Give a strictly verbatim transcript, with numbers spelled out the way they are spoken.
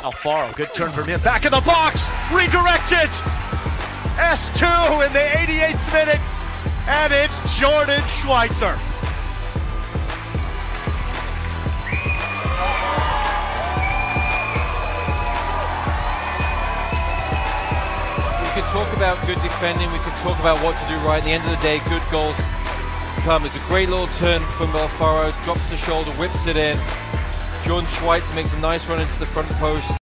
Alfaro, good turn from him, back in the box, redirected! S two in the eighty-eighth minute, and it's Jordan Schweitzer. We could talk about good defending, we could talk about what to do right. At the end of the day, good goals come. It's a great little turn from Alfaro, drops the shoulder, whips it in. Jordan Schweitzer makes a nice run into the front post.